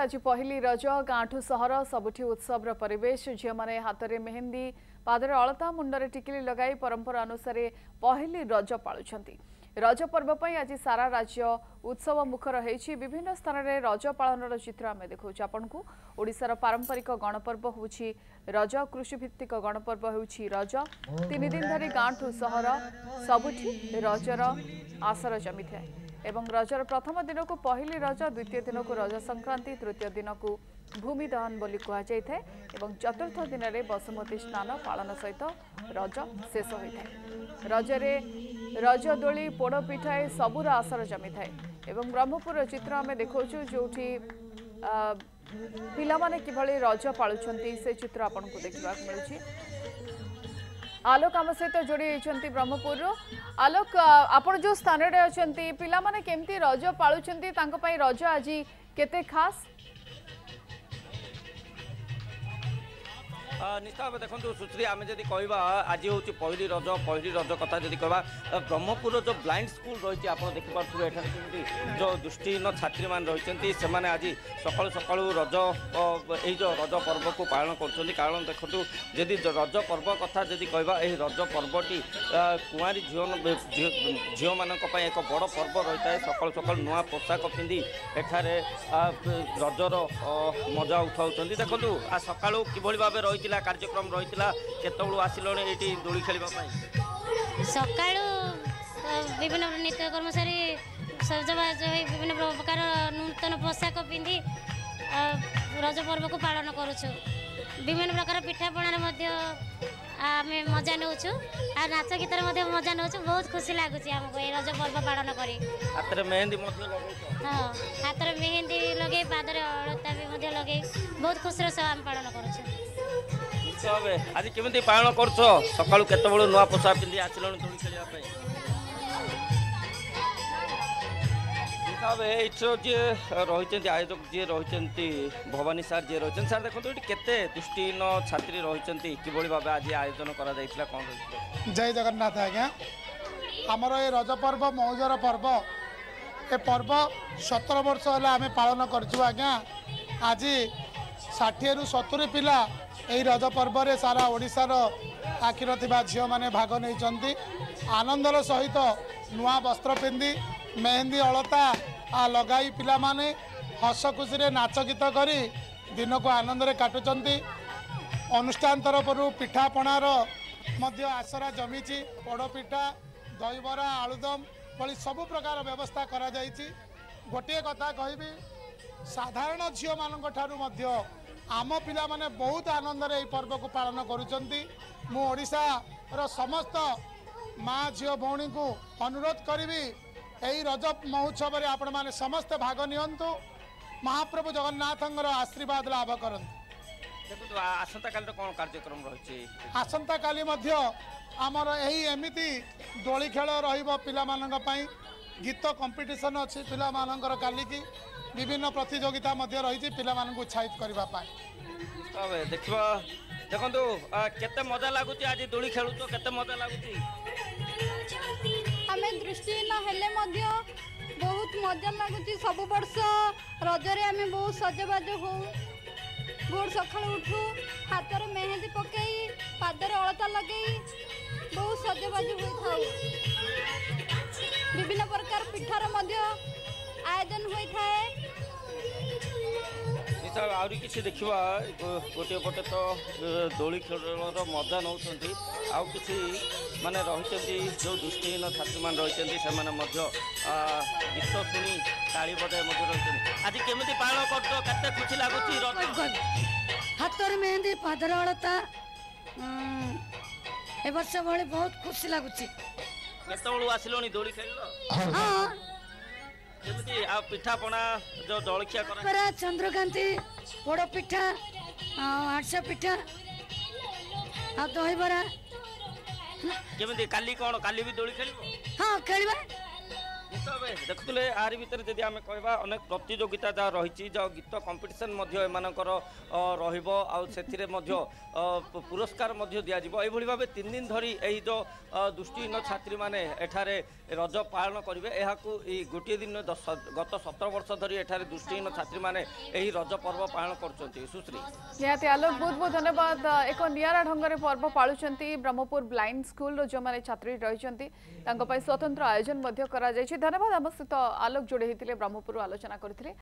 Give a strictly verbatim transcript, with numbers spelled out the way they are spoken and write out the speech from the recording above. आज पहली रज गांठू सहर सबुठी उत्सव परिवेश झील मैंने हाथ में मेहंदी पादर अलता मुंडर टिकिली लगाई परंपरा अनुसार पहली रज पालुछंती। रज पर्व पर आज सारा राज्य उत्सव मुखर होती। विभिन्न स्थान में रज पालन चित्र आम देखा आपण को। ओडिशार पारंपरिक गणपर्व होची रज। कृषिभित्तिक गणपर्व होची रज। तीन दिन धरी गांठू सहर सबुठी रजर आसर जमी था। एवं रजर प्रथम दिन को पहली रज, द्वितीय दिन को रज संक्रांति, तृतीय दिन को भूमि दहन बोली कहुई था। चतुर्थ दिन में बसुमती स्नान पालन सहित रज शेष होता है। रजरे रज दोली पोड़पिठाए सबुर आसर जमी थाए। एवं ब्रह्मपुर चित्र आम देखा जो पाने किभली रज पालुंट से चित्र आपन को देखा मिलूँ। आलोक आम सहित तो जोड़ी होती ब्रह्मपुर। आलोक आपण जो स्थान अच्छा पिला माने केमती रज पालुचंती, तांको पाई रज आज केते खास? निश्चित भाव देखो सुश्री आम जब कह आज हूँ पहली रज। पहली रज कथा जब कह ब्रह्मपुर जो ब्लाइंड स्कूल रही आप देखिपुर एटी जो दृष्टिहीन छात्री मैंने रही से आज सका सका रज ये रज पर्व को पालन कर। कारण देखो जदि रज पर्व कथा जब कह रज पर्वटी कुआरी झी झील मान एक बड़ पर्व रही है। सका सका नुआ पोशाक पिंधि एठार रजर मजा उठाऊ। देखो आ सका कि भाव रही कार्यक्रम रही केतु आसिले ये दोली खेल सका विभिन्न नित्यकर्म सारी सजबाज हो विभिन्न प्रकार नूतन पोशाक पिंधि रज पर्व को पालन करूँ। विभिन्न प्रकार पिठापणारे आम मजा नौ नाच गीत मजा नौ। बहुत खुशी लगुच आमको ये रज पर्व पालन कर। हाथ मेहंदी हाँ हाथ मेहंदी लगे पादर अलता भी लगे बहुत खुशी रहा आम पालन करूँ। आज केमी पालन कर सका केत नुआ पोषाक पिंधि आसल जी रही आयोजक जी रही भवानी सार जी रही। सार देखते केते दृष्टिहीन छात्री रही कि भाव आज आयोजन करा कर कौन रही। जय जगन्नाथ आज्ञा। आमर ये रज पर्व मौजर पर्व ए पर्व सतर वर्ष है आम पालन करूँ आज्ञा। आज षाठी रु सतुरी पिला यही रज पर्व सारा ओडिशार आखिर था झील मैंने भाग नहीं आनंदर सहित नुआ वस्त्र पिंधि मेहंदी अलता लगाई पिला माने हस खुशी नाच गीत करी दिन को आनंद रे काटुचंती। अनुष्ठान तरफ पिठापणार आसरा जमी पोड़पिठा दहीबरा आलुदम भाई सबु प्रकार व्यवस्था करा जायछि। गोटे कथा कहबी साधारण झील मान ठारू आम पिला माने बहुत आनंद रे पर्व को पालन करुचंती। मु ओडिशा रो समस्त माँ झील भौणी को अनुरोध करी यही रज महोत्सव रे आपण माने समस्त भाग नियंतु। महाप्रभु जगन्नाथ आशीर्वाद लाभ करंतु। कार्यक्रम रही आसंता काली मध्य आमर यही एमिति दोली खेल रहिबो पिला मानन पई। गीत कंपटीशन अच्छी पिला माननकर काली की विभिन्न प्रतियोगिता रही पिला माननकु उत्साहित करने। देखा देखो केते मजा लगुच आज दोली खेलु तो केते मजा लगुच। आम दृष्टिहीन हेले बहुत मजा लगुच। सब वर्ष रजरे आम बहुत सजबाज हो भोर सका उठू हाथ मेहंदी पकई पादर अलता लगे बहुत सजबाज हो। विभिन्न प्रकार पिठार आयोजन होता है। आहरी किसी देखा गोटे पटे तो दोली खेल मजा नौ कि माने रही जो दृष्टिहीन छात्री मैंने रही से गीत शुणी ताली बजाय रही। आज केमी पालन करते खुशी लगुच। हाथ मेहंदी पादर अलता ए वर्ष भाई बहुत खुशी लगुच। कतु आसिले दोली खेल पिठापणा जो जलखिया करा चंद्रकांति पोड़ पिठा आड़सा पिठा आ दही बरा केमती काली कोन काली भी दोली खेलिबो। हां खेलिबा। देखुले आर भीतर जदि आम कहवा अनेक प्रतियोगिता जा रही गीत कंपिटिशन पुरस्कार दिज्व ये भाव तीन दिन धरी यही जो दृष्टिहीन छात्री मैंने एठारे रज पालन करेंगे। यह गोटे दिन दस गत सतर वर्ष धरी एठारे दृष्टिहीन छात्री मैंने रज पर्व पालन कर। सुश्री निहाती आलोक बहुत बहुत धन्यवाद। एक निरा ढंग से पर्व पालुंट ब्रह्मपुर ब्लाइंड स्कूल जो मैंने छात्री रही स्वतंत्र आयोजन धन्यवाद। आम सहित आलोक जोड़े ब्रह्मपुर आलोचना करते।